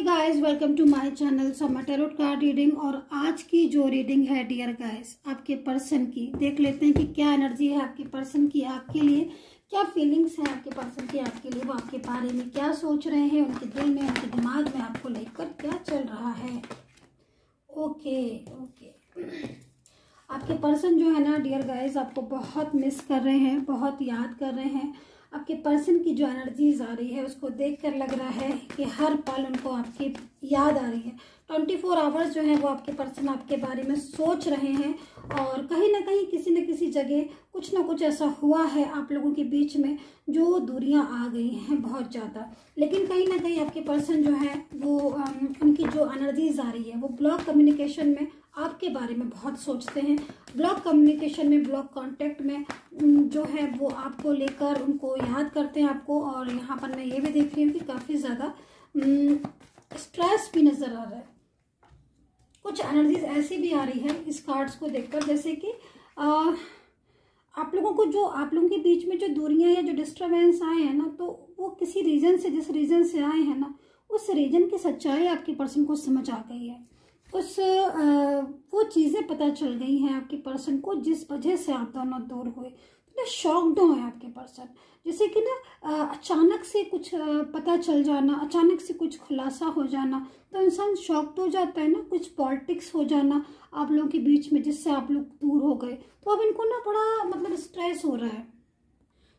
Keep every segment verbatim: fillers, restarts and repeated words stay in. Hey guys, welcome to my channel Sama tarot card reading. और आज की जो रीडिंग है डियर गाइस, आपके पर्सन की देख लेते हैं कि क्या एनर्जी है आपके पर्सन की, आपके लिए क्या फीलिंग्स हैं आपके पर्सन की, आपके लिए वो आपके बारे में क्या सोच रहे हैं, उनके दिल में उनके दिमाग में आपको लेकर क्या चल रहा है। ओके ओके आपके पर्सन जो है ना डियर गाइस, आपको बहुत मिस कर रहे हैं, बहुत याद कर रहे हैं। आपके पर्सन की जो एनर्जीज आ रही है उसको देखकर लग रहा है कि हर पल उनको आपकी याद आ रही है। चौबीस आवर्स जो है वो आपके पर्सन आपके बारे में सोच रहे हैं, और कहीं ना कहीं किसी न किसी जगह कुछ ना कुछ ऐसा हुआ है आप लोगों के बीच में जो दूरियां आ गई हैं बहुत ज़्यादा। लेकिन कहीं ना कहीं आपके पर्सन जो है वो उनकी जो एनर्जीज आ रही है वो ब्लॉक कम्युनिकेशन में आपके बारे में बहुत सोचते हैं। ब्लॉक कम्युनिकेशन में, ब्लॉक कांटेक्ट में जो है वो आपको लेकर उनको याद करते हैं आपको। और यहाँ पर मैं ये भी देख रही हूँ कि काफ़ी ज़्यादा स्ट्रेस भी नज़र आ रहा है। कुछ एनर्जीज ऐसी भी आ रही है इस कार्ड्स को देखकर, जैसे कि आ, आप लोगों को जो आप लोगों के बीच में जो दूरियाँ या जो डिस्टर्बेंस आए हैं ना, तो वो किसी रीज़न से, जिस रीज़न से आए हैं ना, उस रीज़न की सच्चाई आपके पर्सन को समझ आ गई है। उस आ, वो चीज़ें पता चल गई हैं आपके पर्सन को जिस वजह से आप दोनों दूर हुए। तो शॉक्ड हुए आपके पर्सन, जैसे कि ना अचानक से कुछ पता चल जाना, अचानक से कुछ खुलासा हो जाना तो इंसान शॉक्ड हो जाता है ना। कुछ पॉलिटिक्स हो जाना आप लोगों के बीच में जिससे आप लोग दूर हो गए, तो अब इनको ना बड़ा मतलब स्ट्रेस हो रहा है।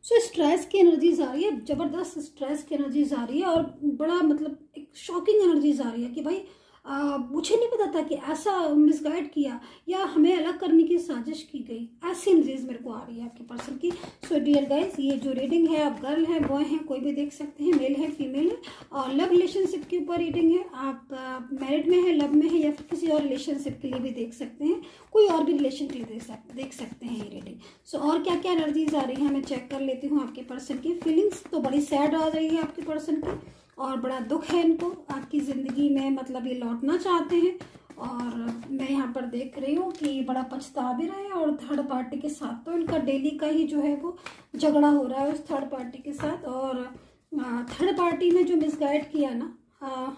सो स्ट्रेस की एनर्जीज आ रही है, ज़बरदस्त स्ट्रेस की एनर्जीज आ रही है, और बड़ा मतलब एक शॉकिंग एनर्जीज आ रही है कि भाई आ, मुझे नहीं पता था कि ऐसा मिसगाइड किया या हमें अलग करने की साजिश की गई। ऐसी एनर्जीज मेरे को आ रही है आपके पर्सन की। सो डियर गाइस, ये जो रीडिंग है, आप गर्ल हैं, बॉय हैं, कोई भी देख सकते हैं, मेल है, फीमेल है, और लव रिलेशनशिप के ऊपर रीडिंग है। आप मैरिड में है, लव में है, या फिर किसी और रिलेशनशिप के लिए भी देख सकते हैं, कोई और भी रिलेशन के लिए देख सकते हैं ये रीडिंग। सो so, और क्या क्या एनर्जीज आ रही है मैं चेक कर लेती हूँ आपके पर्सन की। फीलिंग्स तो बड़ी सैड आ रही है आपके पर्सन की, और बड़ा दुख है इनको आपकी ज़िंदगी में, मतलब ये लौटना चाहते हैं। और मैं यहाँ पर देख रही हूँ कि बड़ा पछता भी रहे हैं, और थर्ड पार्टी के साथ तो इनका डेली का ही जो है वो झगड़ा हो रहा है उस थर्ड पार्टी के साथ। और थर्ड पार्टी ने जो मिसगाइड किया ना आ,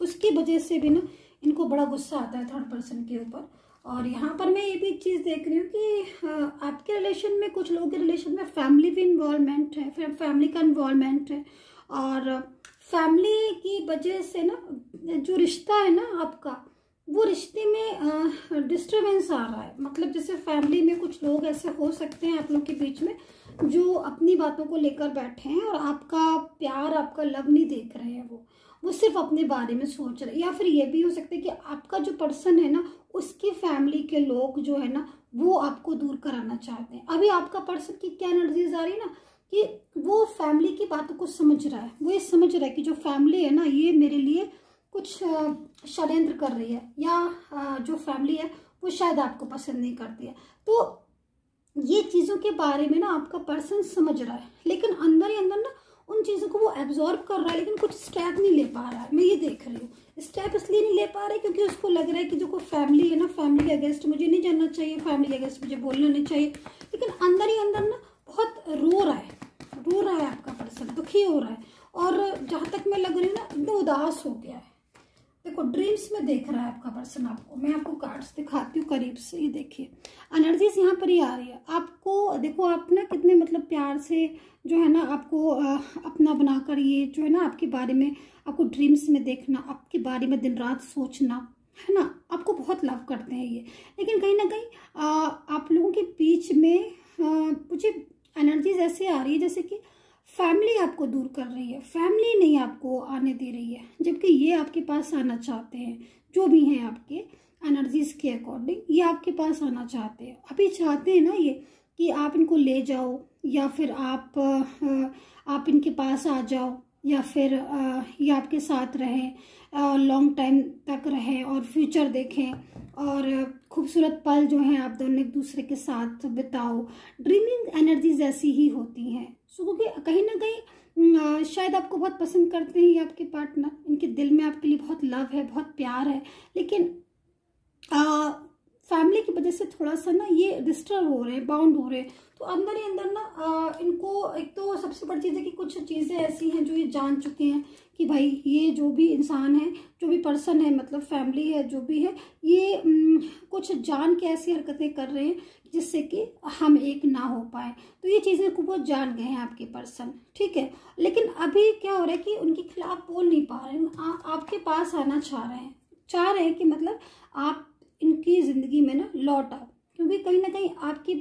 उसकी वजह से भी ना इनको बड़ा गुस्सा आता है थर्ड पर्सन के ऊपर। और यहाँ पर मैं ये भी चीज़ देख रही हूँ कि आ, आपके रिलेशन में, कुछ लोगों के रिलेशन में फैमिली भी इन्वॉल्वमेंट है, फिर फैमिली का इन्वॉल्वमेंट है, और फैमिली की वजह से ना जो रिश्ता है ना आपका, वो रिश्ते में डिस्टर्बेंस आ रहा है। मतलब जैसे फैमिली में कुछ लोग ऐसे हो सकते हैं आप लोग के बीच में जो अपनी बातों को लेकर बैठे हैं, और आपका प्यार, आपका लव नहीं देख रहे हैं, वो वो सिर्फ अपने बारे में सोच रहे हैं। या फिर ये भी हो सकता है कि आपका जो पर्सन है ना, उसकी फैमिली के लोग जो है ना, वो आपको दूर कराना चाहते हैं। अभी आपका पर्सन की क्या एनर्जीज आ रही है ना कि वो फैमिली की बातों को समझ रहा है, वो ये समझ रहा है कि जो फैमिली है ना, ये मेरे लिए कुछ षड्यंत्र कर रही है, या जो फैमिली है वो शायद आपको पसंद नहीं करती है। तो ये चीज़ों के बारे में ना आपका पर्सन समझ रहा है, लेकिन अंदर ही अंदर ना उन चीज़ों को वो एब्जॉर्ब कर रहा है, लेकिन कुछ स्टेप नहीं ले पा रहा है। मैं ये देख रही हूँ स्टेप इसलिए नहीं ले पा रहा है क्योंकि उसको लग रहा है कि जो कोई फैमिली है ना, फैमिली के अगेंस्ट मुझे नहीं जाना चाहिए, फैमिली के अगेंस्ट मुझे बोलना नहीं चाहिए। लेकिन अंदर ही अंदर ना बहुत रो रहा है, रो रहा है आपका पर्सन, दुखी हो रहा है, और जहाँ तक मैं लग रही हूँ ना, एकदम उदास हो गया है। देखो ड्रीम्स में देख रहा है आपका पर्सन आपको। मैं आपको कार्ड्स दिखाती हूँ करीब से, ये देखिए एनर्जीज यहाँ पर ही आ रही है आपको। देखो आप ना कितने मतलब प्यार से जो है ना आपको आ, अपना बनाकर ये जो है ना आपके बारे में, आपको ड्रीम्स में देखना, आपके बारे में दिन रात सोचना है ना, आपको बहुत लव करते हैं ये। लेकिन कहीं ना कहीं आ, आप लोगों के बीच में मुझे एनर्जीज ऐसे आ रही है जैसे कि फैमिली आपको दूर कर रही है, फैमिली नहीं आपको आने दे रही है, जबकि ये आपके पास आना चाहते हैं। जो भी हैं आपके एनर्जीज के अकॉर्डिंग, ये आपके पास आना चाहते हैं। अभी चाहते हैं ना ये कि आप इनको ले जाओ, या फिर आप आप इनके पास आ जाओ, या फिर ये आपके साथ रहें, लॉन्ग टाइम तक रहें और फ्यूचर देखें, और खूबसूरत पल जो हैं आप दोनों एक दूसरे के साथ बिताओ। ड्रीमिंग एनर्जीज ऐसी ही होती हैं। सो क्योंकि कहीं ना कहीं शायद आपको बहुत पसंद करते हैं ये आपके पार्टनर, इनके दिल में आपके लिए बहुत लव है, बहुत प्यार है, लेकिन आ, फैमिली की वजह से थोड़ा सा ना ये डिस्टर्ब हो रहे हैं, बाउंड हो रहे हैं। तो अंदर ही अंदर ना आ, इनको एक तो सबसे बड़ी चीज़ है कि कुछ चीज़ें ऐसी हैं जो ये जान चुके हैं कि भाई ये जो भी इंसान है, जो भी पर्सन है, मतलब फैमिली है, जो भी है, ये न, कुछ जान के ऐसी हरकतें कर रहे हैं जिससे कि हम एक ना हो पाए। तो ये चीज़ें को जान गए हैं आपके पर्सन, ठीक है। लेकिन अभी क्या हो रहा है कि उनके खिलाफ बोल नहीं पा रहे, आ, आपके पास आना चाह रहे हैं, चाह रहे हैं कि मतलब आप इनकी ज़िंदगी में ना लौट आओ, क्योंकि कहीं ना कहीं आपकी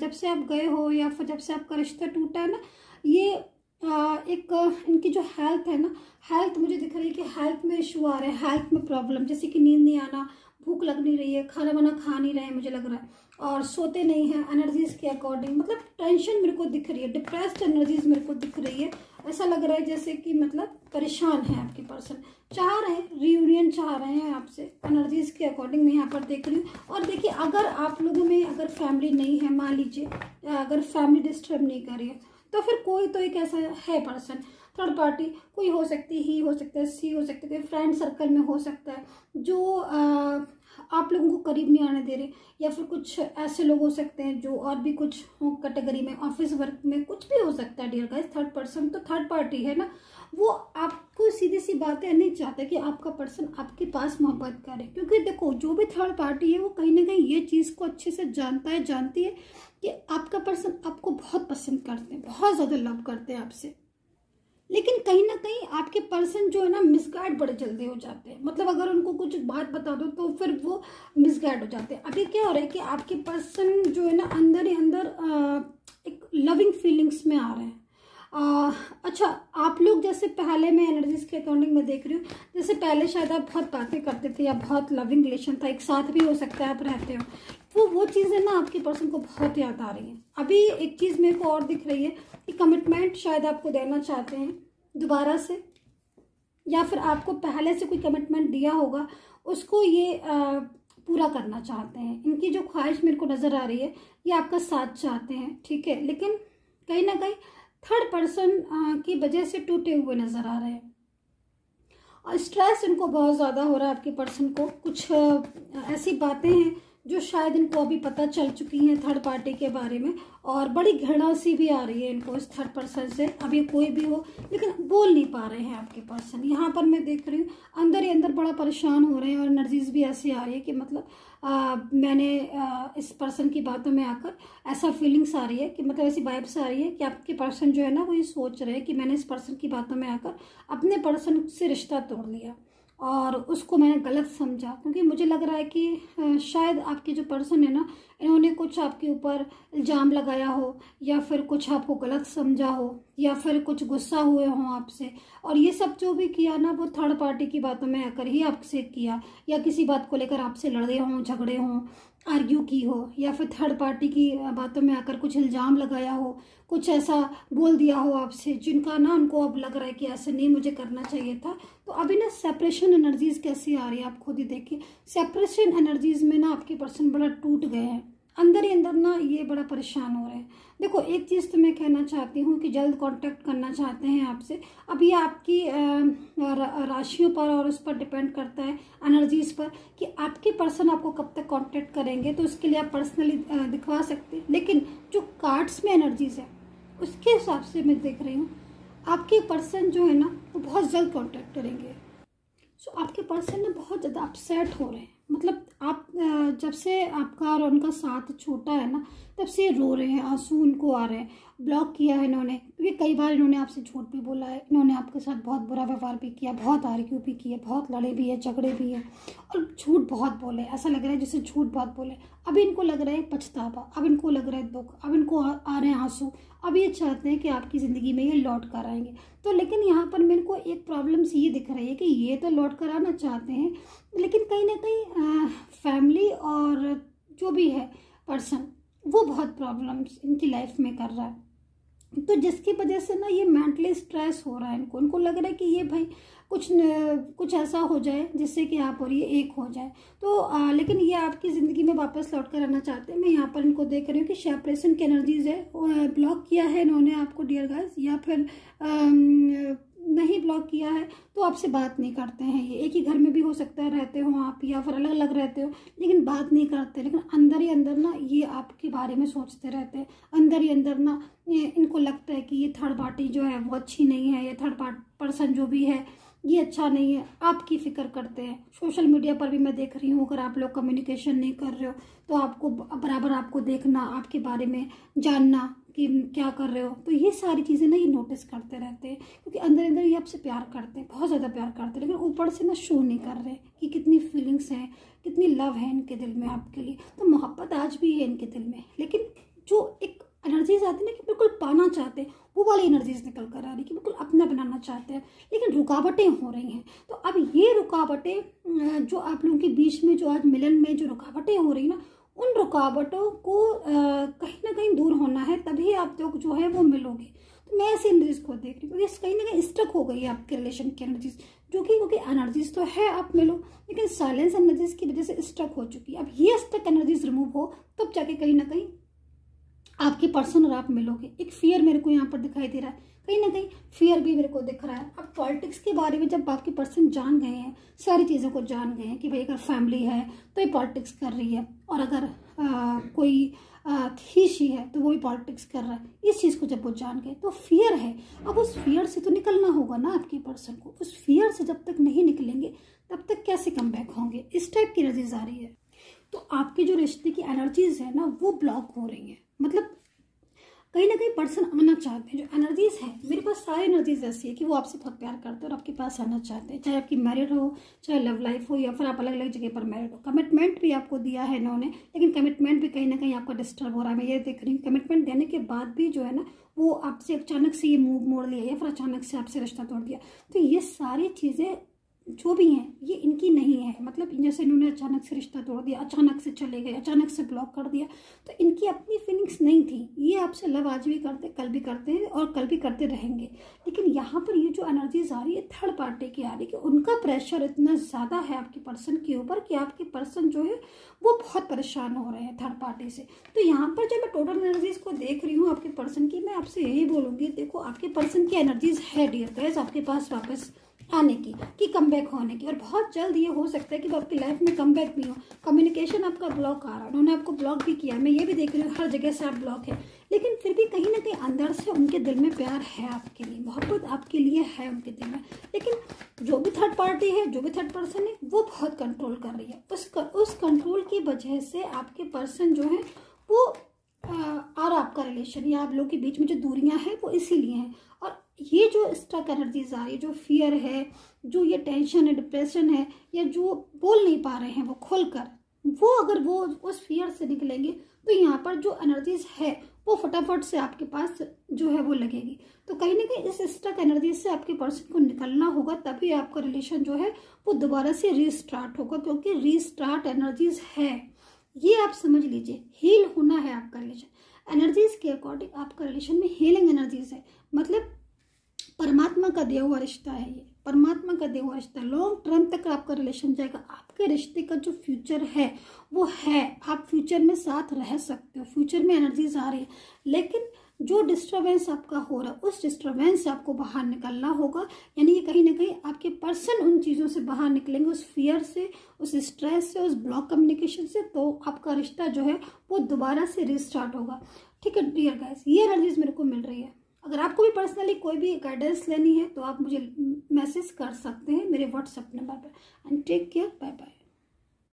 जब से आप गए हो या फिर जब से आपका रिश्ता टूटा है ना, ये आ, एक इनकी जो हेल्थ है ना, हेल्थ मुझे दिख रही है कि हेल्थ में इशू आ रहे हैं, हेल्थ में प्रॉब्लम, जैसे कि नींद नहीं आना, भूख लग नहीं रही है, खाना वाना खा नहीं रहे हैं मुझे लग रहा है, और सोते नहीं हैं एनर्जीज़ के अकॉर्डिंग, मतलब टेंशन मेरे को दिख रही है, डिप्रेस्ड एनर्जीज़ मेरे को दिख रही है। ऐसा लग रहा है जैसे कि मतलब परेशान है आपके पर्सन, चाह रहे हैं रियूनियन, चाह रहे हैं आपसे एनर्जीज़ के अकॉर्डिंग मैं यहाँ पर देख रही हूँ। और देखिए, अगर आप लोगों में अगर फैमिली नहीं है, मान लीजिए अगर फैमिली डिस्टर्ब नहीं कर रही है, तो फिर कोई तो एक ऐसा है पर्सन, थर्ड पार्टी कोई हो सकती ही हो सकता है, सी हो सकती है, फ्रेंड सर्कल में हो सकता है जो आ, आप लोगों को करीब नहीं आने दे रहे, या फिर कुछ ऐसे लोग हो सकते हैं जो और भी कुछ हो कैटेगरी में, ऑफिस वर्क में, कुछ भी हो सकता है। डियर गाइस, थर्ड पर्सन तो थर्ड पार्टी है ना, वो आपको सीधी सी बातें नहीं चाहते कि आपका पर्सन आपके पास मोहब्बत करे, क्योंकि देखो जो भी थर्ड पार्टी है वो कहीं ना कहीं ये चीज़ को अच्छे से जानता है, जानती है कि आपका पर्सन आपको बहुत पसंद करते हैं, बहुत ज़्यादा लव करते हैं आपसे। लेकिन कहीं ना कहीं आपके पर्सन जो है ना मिसगाइड बड़े जल्दी हो जाते हैं, मतलब अगर उनको कुछ बात बता दो तो फिर वो मिसगाइड हो जाते हैं। अभी क्या हो रहा है कि आपके पर्सन जो है ना अंदर ही अंदर आ, एक लविंग फीलिंग्स में आ रहे हैं। आ, अच्छा, आप लोग जैसे पहले मैं एनर्जीज के अकॉर्डिंग में देख रही हूँ, जैसे पहले शायद आप बहुत बातें करते थे या बहुत लविंग रिलेशन था, एक साथ भी हो सकता है आप रहते हो, वो वो चीज़ें ना आपके पर्सन को बहुत याद आ रही हैं। अभी एक चीज़ मेरे को और दिख रही है कि कमिटमेंट शायद आपको देना चाहते हैं दोबारा से, या फिर आपको पहले से कोई कमिटमेंट दिया होगा उसको ये आ, पूरा करना चाहते हैं। इनकी जो ख्वाहिश मेरे को नज़र आ रही है, ये आपका साथ चाहते हैं, ठीक है। लेकिन कहीं ना कहीं थर्ड पर्सन की वजह से टूटे हुए नज़र आ रहे हैं, और स्ट्रेस इनको बहुत ज़्यादा हो रहा है आपके पर्सन को। कुछ ऐसी बातें हैं जो शायद इनको अभी पता चल चुकी हैं थर्ड पार्टी के बारे में, और बड़ी घृणा सी भी आ रही है इनको इस थर्ड पर्सन से, अभी कोई भी हो, लेकिन बोल नहीं पा रहे हैं आपके पर्सन। यहाँ पर मैं देख रही हूँ अंदर ही अंदर बड़ा परेशान हो रहे हैं, और एनर्जीज भी ऐसी आ रही है कि मतलब आ, मैंने आ, इस पर्सन की बातों में आकर ऐसा फीलिंग्स आ रही है कि मतलब ऐसी वाइब्स आ रही है कि आपके पर्सन जो है ना वो ये सोच रहे हैं कि मैंने इस पर्सन की बातों में आकर अपने पर्सन से रिश्ता तोड़ लिया और उसको मैंने गलत समझा, क्योंकि मुझे लग रहा है कि शायद आपके जो पर्सन है ना इन्होंने कुछ आपके ऊपर इल्ज़ाम लगाया हो, या फिर कुछ आपको गलत समझा हो, या फिर कुछ गुस्सा हुए हों आपसे, और ये सब जो भी किया ना वो थर्ड पार्टी की बातों में आकर ही आपसे किया, या किसी बात को लेकर आपसे लड़े हों, झगड़े हों, आर्ग्यू की हो, या फिर थर्ड पार्टी की बातों में आकर कुछ इल्ज़ाम लगाया हो, कुछ ऐसा बोल दिया हो आपसे जिनका ना उनको अब लग रहा है कि ऐसे नहीं मुझे करना चाहिए था। तो अभी ना सेपरेशन एनर्जीज़ कैसी आ रही है, आप खुद ही देखिए, सेपरेशन एनर्जीज़ में ना आपके पर्सन बड़ा टूट गए हैं, अंदर ही अंदर ना ये बड़ा परेशान हो रहे हैं। देखो, एक चीज़ तो मैं कहना चाहती हूँ कि जल्द कांटेक्ट करना चाहते हैं आपसे। अब ये आपकी राशियों पर और उस पर डिपेंड करता है, एनर्जीज़ पर, कि आपके पर्सन आपको कब तक कांटेक्ट करेंगे, तो उसके लिए आप पर्सनली दिखवा सकते हैं। लेकिन जो कार्ड्स में एनर्जीज़ है उसके हिसाब से मैं देख रही हूँ आपके पर्सन जो है ना वो बहुत जल्द कॉन्टैक्ट करेंगे। सो so, आपके पर्सन ना बहुत ज़्यादा अपसेट हो रहे हैं, मतलब आप जब से आपका और उनका साथ छोटा है ना तब से रो रहे हैं, आंसू उनको आ रहे हैं। ब्लॉक किया है इन्होंने, क्योंकि कई बार इन्होंने आपसे झूठ भी बोला है, इन्होंने आपके साथ बहुत बुरा व्यवहार भी किया, बहुत आर्ग्यू भी किया, बहुत लड़े भी है, झगड़े भी है, और झूठ बहुत बोले। ऐसा लग रहा है जैसे झूठ बहुत बोले। अब इनको लग रहा है पछतावा, अब इनको लग रहा है दुख, अब इनको आ, आ रहे हैं आंसू। अब ये चाहते हैं कि आपकी ज़िंदगी में ये लौट कर आएंगे। तो लेकिन यहाँ पर मेरे को एक प्रॉब्लम्स ये दिख रही है कि ये तो लौट कर आना चाहते हैं, लेकिन कहीं ना कहीं फैमिली और जो भी है पर्सन वो बहुत प्रॉब्लम्स इनकी लाइफ में कर रहा है, तो जिसकी वजह से ना ये मेंटली स्ट्रेस हो रहा है इनको। इनको लग रहा है कि ये भाई कुछ न, कुछ ऐसा हो जाए जिससे कि आप और ये एक हो जाए। तो आ, लेकिन ये आपकी ज़िंदगी में वापस लौट कर आना चाहते हैं। मैं यहाँ पर इनको देख रही हूँ कि सेपरेशन की एनर्जीज़ है, ब्लॉक किया है इन्होंने आपको डियर गाइस, या फिर आ, नहीं ब्लॉक किया है तो आपसे बात नहीं करते हैं। ये एक ही घर में भी हो सकता है रहते हो आप या फिर अलग अलग रहते हो, लेकिन बात नहीं करते, लेकिन अंदर ही अंदर ना ये आपके बारे में सोचते रहते हैं। अंदर ही अंदर ना इनको लगता है कि ये थर्ड पार्टी जो है वो अच्छी नहीं है, ये थर्ड पार्ट पर्सन जो भी है ये अच्छा नहीं है, आपकी फ़िक्र करते हैं। सोशल मीडिया पर भी मैं देख रही हूँ, अगर आप लोग कम्युनिकेशन नहीं कर रहे हो तो आपको बराबर आपको देखना, आपके बारे में जानना कि क्या कर रहे हो, तो ये सारी चीज़ें ना ये नोटिस करते रहते हैं, क्योंकि अंदर अंदर ये आपसे प्यार करते हैं, बहुत ज़्यादा प्यार करते हैं, लेकिन ऊपर से ना शो नहीं कर रहे कि कितनी फीलिंग्स हैं, कितनी लव है इनके दिल में आपके लिए। तो मोहब्बत आज भी है इनके दिल में, लेकिन जो एक एनर्जीज आती है ना कि बिल्कुल पाना चाहते हैं, वो वाली एनर्जीज निकल कर आ रही कि बिल्कुल अपना बनाना चाहते हैं, लेकिन रुकावटें हो रही हैं। तो अब ये रुकावटें जो आप लोगों के बीच में जो आज मिलन में जो रुकावटें हो रही ना, उन रुकावटों को कहीं ना कहीं दूर होना है, तभी आप लोग जो है वो मिलोगे। तो मैं ऐसी एनर्जीज को देख रही हूँ क्योंकि कहीं ना कहीं स्टक हो गई है आपके रिलेशन की एनर्जीज, जो कि क्योंकि एनर्जीज तो है आप मिलो, लेकिन साइलेंस एनर्जीज की वजह से स्टक हो चुकी है। अब ये स्टक एनर्जीज रिमूव हो तब जाके कहीं ना कहीं आपके पर्सन और आप मिलोगे। एक फियर मेरे को यहाँ पर दिखाई दे रहा है, कहीं ना कहीं फियर भी मेरे को दिख रहा है। अब पॉलिटिक्स के बारे में जब आपके पर्सन जान गए हैं, सारी चीज़ों को जान गए हैं कि भाई अगर फैमिली है तो ये पॉलिटिक्स कर रही है, और अगर आ, कोई खीशी है तो वो भी पॉलिटिक्स कर रहा है, इस चीज़ को जब वो जान गए तो फियर है। अब उस फियर से तो निकलना होगा ना आपके पर्सन को, उस फियर से जब तक नहीं निकलेंगे तब तक कैसे कम बैक होंगे, इस टाइप की एनर्जीज आ रही है। तो आपके जो रिश्ते की एनर्जीज है ना वो ब्लॉक हो रही हैं, मतलब कहीं ना कहीं पर्सन आना चाहते हैं। जो एनर्जीज है मेरे पास सारी एनर्जीज ऐसी है कि वो आपसे बहुत प्यार करते हैं और आपके पास आना चाहते हैं, चाहे आपकी मैरिड हो, चाहे लव लाइफ हो, या फिर आप अलग अलग जगह पर मैरिड हो। कमिटमेंट भी आपको दिया है इन्होंने, लेकिन कमिटमेंट भी कहीं ना कहीं आपका डिस्टर्ब हो रहा है। मैं ये देख रही हूँ कमिटमेंट देने के बाद भी जो है ना वो आपसे अचानक से ये मूव मोड़ लिया या फिर अचानक से आपसे रिश्ता तोड़ दिया। तो ये सारी चीज़ें जो भी हैं ये इनकी नहीं है, मतलब जैसे इन्होंने अचानक से रिश्ता तोड़ दिया, अचानक से चले गए, अचानक से ब्लॉक कर दिया, तो इनकी अपनी फीलिंग्स नहीं थी। ये आपसे लव आज भी करते, कल भी करते हैं और कल भी करते रहेंगे, लेकिन यहाँ पर ये जो एनर्जीज आ रही है थर्ड पार्टी की आ रही है कि उनका प्रेशर इतना ज़्यादा है आपके पर्सन के ऊपर कि आपके पर्सन जो है वो बहुत परेशान हो रहे हैं थर्ड पार्टी से। तो यहाँ पर जब मैं टोटल एनर्जीज को देख रही हूँ आपके पर्सन की, मैं आपसे यही बोलूँगी, देखो आपके पर्सन की एनर्जीज है डियर गाइस आपके पास वापस आने की, कि कमबैक होने की, और बहुत जल्द ये हो सकता है कि वो आपकी लाइफ में कमबैक भी हो। कम्युनिकेशन आपका ब्लॉक आ रहा है, उन्होंने आपको ब्लॉक भी किया, मैं ये भी देख रही हूँ हर जगह से आप ब्लॉक है, लेकिन फिर भी कहीं ना कहीं अंदर से उनके दिल में प्यार है आपके लिए, मोहब्बत आपके लिए है उनके दिल में, लेकिन जो भी थर्ड पार्टी है, जो भी थर्ड पर्सन है, वो बहुत कंट्रोल कर रही है। उस उस कंट्रोल की वजह से आपके पर्सन जो है वो और आपका रिलेशन या आप लोग के बीच में जो दूरियां हैं वो इसीलिए हैं। और ये जो स्टक एनर्जीज आ रही है, जो फियर है, जो ये टेंशन है, डिप्रेशन है, या जो बोल नहीं पा रहे हैं वो खोलकर, वो अगर वो उस फियर से निकलेंगे तो यहाँ पर जो एनर्जीज है वो फटाफट से आपके पास जो है वो लगेगी। तो कहीं ना कहीं इस स्टक एनर्जी से आपके पर्सन को निकलना होगा, तभी आपका रिलेशन जो है वो दोबारा से रीस्टार्ट होगा, क्योंकि रीस्टार्ट एनर्जीज है। ये आप समझ लीजिए, हील होना है आपका रिलेशन। एनर्जीज के अकॉर्डिंग आपका रिलेशन में हीलिंग एनर्जीज है, मतलब परमात्मा का दिया हुआ रिश्ता है, ये परमात्मा का दिया हुआ रिश्ता। लॉन्ग टर्म तक आपका रिलेशन जाएगा, आपके रिश्ते का जो फ्यूचर है वो है, आप फ्यूचर में साथ रह सकते हो, फ्यूचर में एनर्जीज आ रही है। लेकिन जो डिस्टर्बेंस आपका हो रहा है, उस डिस्टर्बेंस से आपको बाहर निकलना होगा, यानी ये कहीं ना कहीं आपके पर्सन उन चीज़ों से बाहर निकलेंगे, उस फियर से, उस स्ट्रेस से, उस ब्लॉक कम्युनिकेशन से, तो आपका रिश्ता जो है वो दोबारा से रिस्टार्ट होगा। ठीक है डियर गाइस, ये एनर्जीज मेरे को मिल रही है। अगर आपको भी पर्सनली कोई भी गाइडेंस लेनी है तो आप मुझे मैसेज कर सकते हैं मेरे व्हाट्सएप नंबर पर। And take care, bye bye.